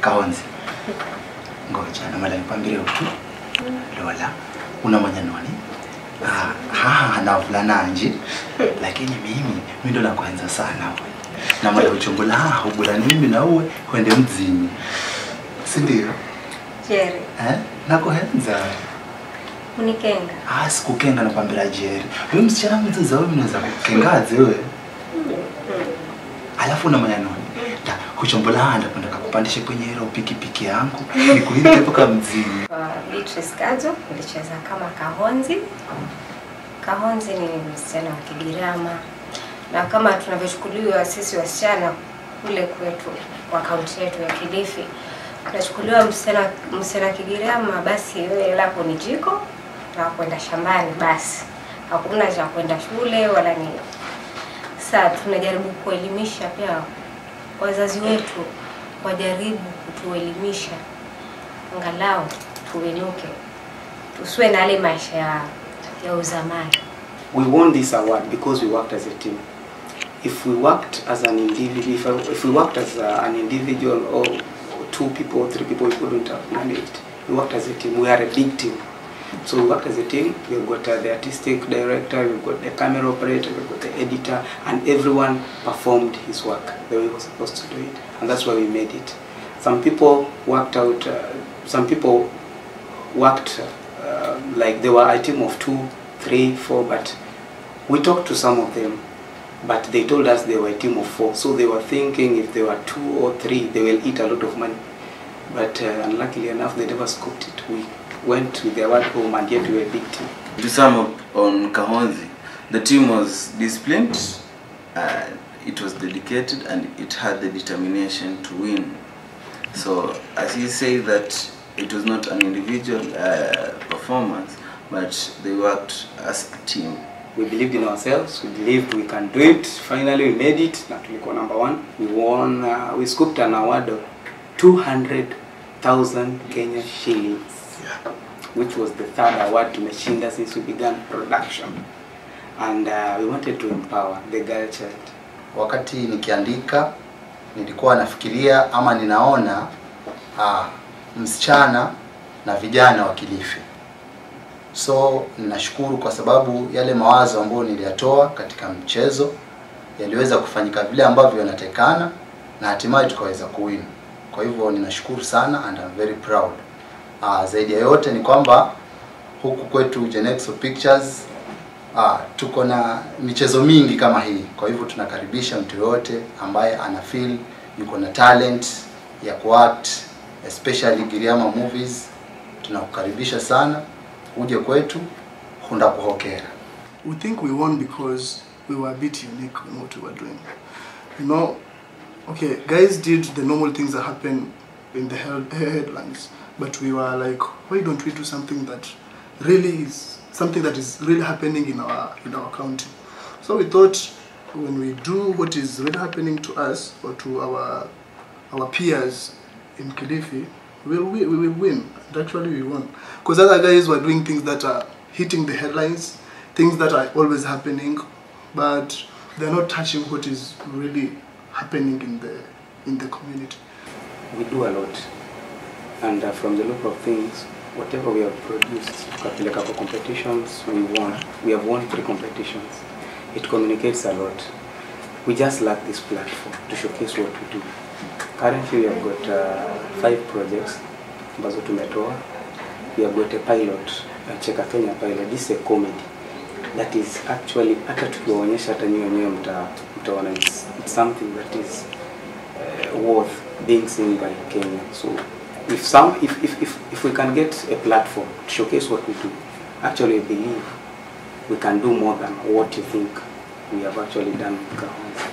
Kahonzi. Ngoja na mali mpangilio tu. Lola, unamwanya nani? Na fulana anji. Lakini mimi ndo nakwanza sana wewe. Na mali uchungula ubulani mimi na wewe kwende mzini. Si ndio? Jerry. Nakohenza. Unikenga. Sikukenga na pambira Jerry. Wewe msichana mtu zao mimi naweza kukengaze wewe. Alafu unamwanya nani? Kuchombala anda kwenda kupandisha kwenye hilo pikipiki yangu nikuite mpaka mjini. Beatrice Kazo nilicheza kama Kahonzi. Kahonzi ni msichana wa Kigirama. Na kama tunavyochukuliwa sisi wasichana kule kwetu kwa kaunti yetu ya Kilifi, tunachukuliwa msichana Kigirama basi wewe lako ni jiko na kwenda shambani basi. Hakuna cha kwenda shule wala nini. Sasa tunajaribu kuelimisha pia wazazi wetu wajaribu kutuelimisha angalau tuwenuke tusiwe na ile maisha ya uzamani. We won this award because we worked as a team. If we worked as an individual, if we worked as an individual or two people or three people, we couldn't have managed. We worked as a team. We are a big team. So we worked as a team. We've got the artistic director, we've got the camera operator, we've got the editor, and everyone performed his work the way he was supposed to do it. And that's why we made it. Some people worked out, like they were a team of 2, 3, 4, but we talked to some of them, but they told us they were a team of 4. So they were thinking if they were 2 or 3, they will eat a lot of money. But unluckily enough, they never scooped it. We went to the award home and yet we were a big team. To sum up on Kahonzi, the team was disciplined, it was dedicated, and it had the determination to win. So as you say that it was not an individual performance, but they worked as a team. We believed in ourselves, we believed we can do it. Finally we made it, that we got number 1. We won, we scooped an award of 200,000 Kenya shillings. Yeah. Which was the 3rd award to Machinda since we began production, and we wanted to empower the girl child. Wakati nikiandika nilikuwa nafikiria ama ninaona msichana na vijana wa Kilifi. So ninashukuru kwa sababu yale mawazo ambayo niliyatoa katika mchezo yaliweza kufanyika vile ambavyo yanatekana na hatimaye tukaweza kuwin. Kwa hivyo ninashukuru sana and I'm very proud. Zaidi ya yote ni kwamba huku kwetu Jenex Pictures tuko na michezo mingi kama hii. Kwa hivyo tunakaribisha mtu yote ambaye ana feel yuko na talent ya kuact, especially Giriama movies, tunakukaribisha sana uje kwetu kwenda kuhokera. We think we won because we were a bit unique in what we were doing. You know, okay, guys did the normal things that happen in the headlines. But we were like, why don't we do something that really is something that is really happening in our county? So we thought, when we do what is really happening to us or to our peers in Kilifi, we will win. And actually, we won because other guys were doing things that are hitting the headlines, things that are always happening, but they're not touching what is really happening in the community. We do a lot. And from the look of things, whatever we have produced, like our competitions, we won. We have won 3 competitions. It communicates a lot. We just lack this platform to showcase what we do. Currently, we have got 5 projects. We have got a pilot, a Cheka Kenya pilot. This is a comedy that is actually it's something that is worth being seen by Kenya. So. If we can get a platform to showcase what we do, actually I believe we can do more than what you think we have actually done with Kahonzi.